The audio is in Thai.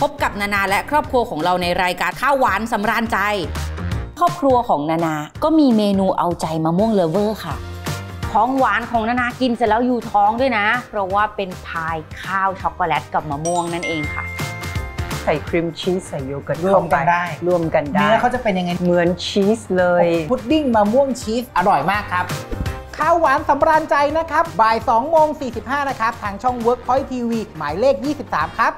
พบกับนานาและครอบครัวของเราในรายการข้าวหวานสำราญใจครอบครัวของนานาก็มีเมนูเอาใจมะม่วงเลเวอร์ค่ะของหวานของนานากินเสร็จแล้วอยู่ท้องด้วยนะเพราะว่าเป็นพายข้าวช็อกโกแลตกับมะม่วงนั่นเองค่ะใส่ครีมชีสใส่โยเกิร์ตรวมกันได้เนื้อเขาจะเป็นยังไงเหมือนชีสเลยพุดดิ้งมะม่วงชีสอร่อยมากครับข้าวหวานสำราญใจนะครับบ่าย 2:45 นะครับทางช่อง Workpoint TV หมายเลข 23ครับ